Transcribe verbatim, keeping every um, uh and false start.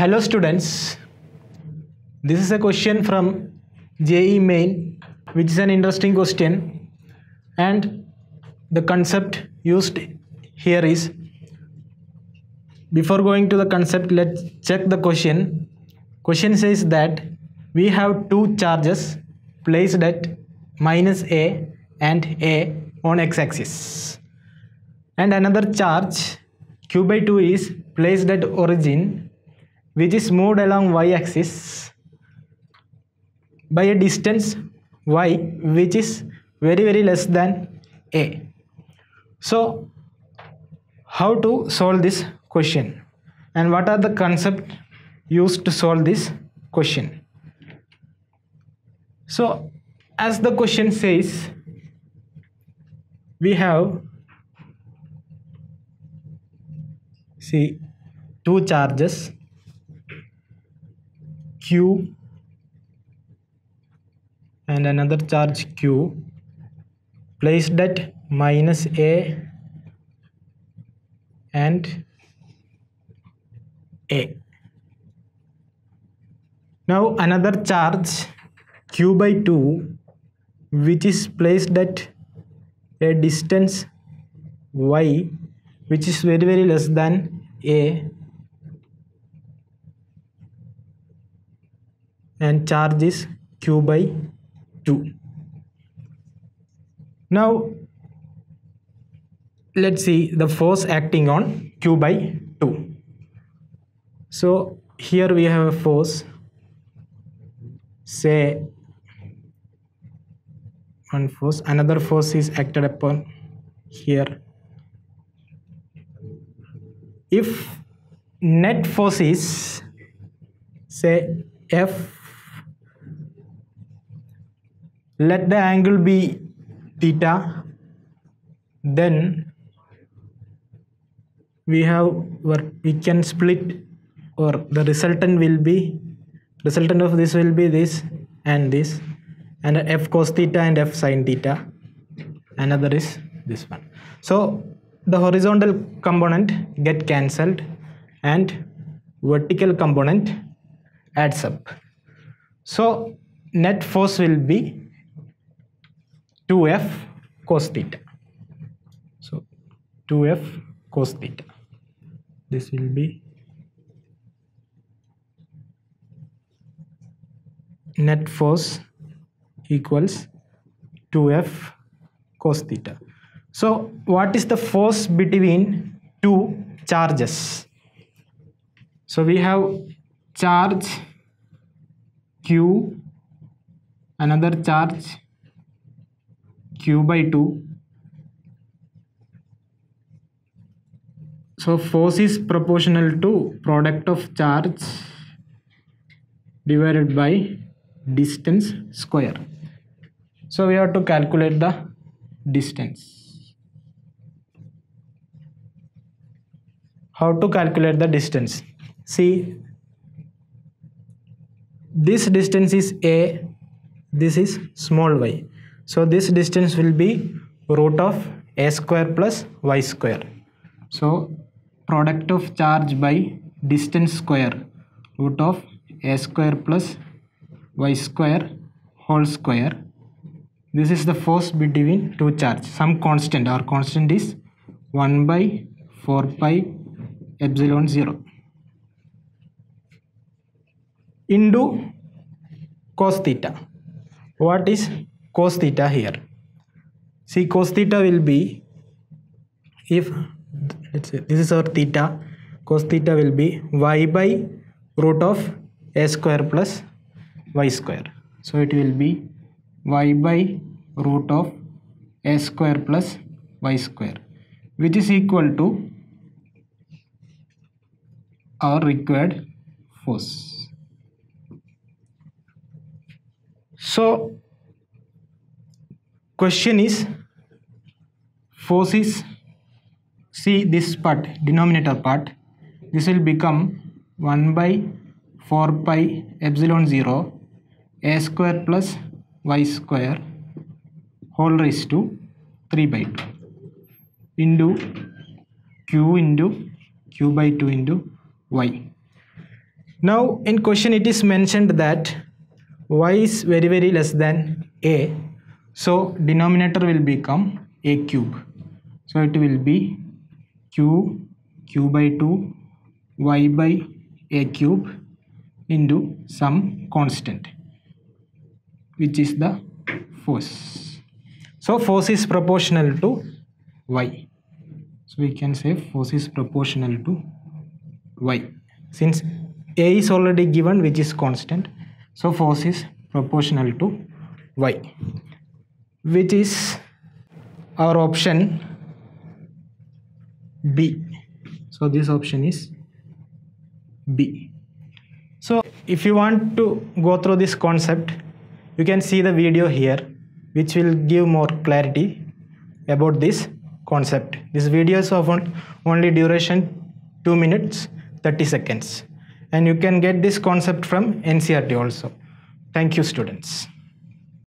Hello students, this is a question from J E E Main, which is an interesting question, and the concept used here is, before going to the concept, let's check the question. Question says that we have two charges placed at minus A and A on x-axis, and another charge Q by two is placed at origin, which is moved along y-axis by a distance y which is very very less than a. So how to solve this question and what are the concepts used to solve this question? So as the question says, we have see two charges Q and another charge Q placed at minus A and A. Now another charge Q by two, which is placed at a distance y which is very very less than A, and charge is Q by two. Now let's see the force acting on Q by two. So here we have a force, say one force, another force is acted upon here. If net force is say F, let the angle be theta, then we have we can split, or the resultant will be resultant of this will be this and this, and F cos theta and F sin theta. Another is this one. So the horizontal component get cancelled and vertical component adds up. So net force will be two F cos theta. So two F cos theta. This will be net force equals two F cos theta. So what is the force between two charges? So we have charge Q, another charge Q by two. So force is proportional to product of charge divided by distance square. So we have to calculate the distance. How to calculate the distance? See, this distance is A, this is small y. So this distance will be root of A square plus Y square. So product of charge by distance square, root of A square plus Y square whole square. This is the force between two charges. Some constant, our constant is one by four pi epsilon zero into cos theta. What is cos theta here? See, cos theta will be, if let's say this is our theta, cos theta will be y by root of A square plus Y square. So it will be y by root of A square plus Y square, which is equal to our required force. So question is, force is, see this part, denominator part, this will become one by four pi epsilon zero A square plus Y square whole raised to three by two into Q into Q by two into Y. Now in question it is mentioned that y is very very less than a, so denominator will become a cube. So it will be q q by two y by a cube into some constant, which is the force. So force is proportional to y. So we can say force is proportional to y, since a is already given, which is constant. So force is proportional to y, which is our option B. So this option is B. So if you want to go through this concept, you can see the video here, which will give more clarity about this concept. This video is of only duration two minutes thirty seconds, and you can get this concept from N C R T also. Thank you, students.